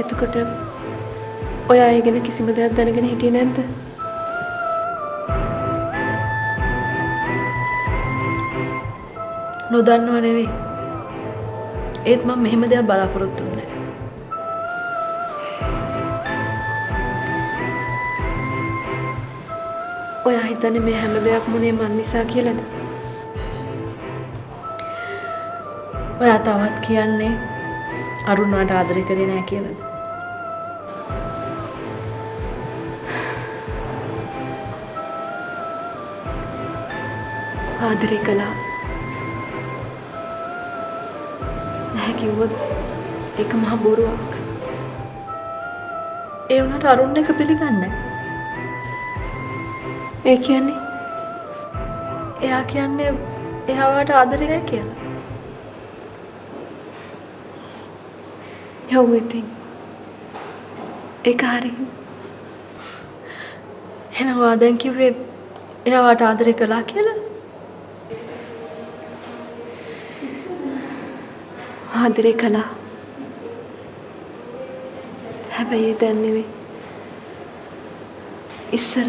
එතකොට ඔය අය ගැන කිසිම දෙයක් දැනගෙන හිටියේ නැද්ද? නොදන්නව නෙවෙයි. ඒත් මම මෙහෙම දෙයක් බලාපොරොත්තු වෙන්නේ නැහැ. ඔයා හිතන්නේ මේ හැම දෙයක්ම උනේ මන් නිසා කියලාද? ඔයා තවත් කියන්නේ අරුණාට ආදරේ කරේ නැහැ කියලාද? ආදරේ කළා. නැහැ කිව්වොත් ඒක මහ බොරුවක්. ඒ වුණාට අරුණ එක පිළිගන්නේ නැහැ. ඒ කියන්නේ එයා කියන්නේ එයාට ආදරේ නැහැ කියලා. يا ويتي إيكاري هنا وادن كيف يا واد عذري كلا كلا عذري كلا هبا يدني إسر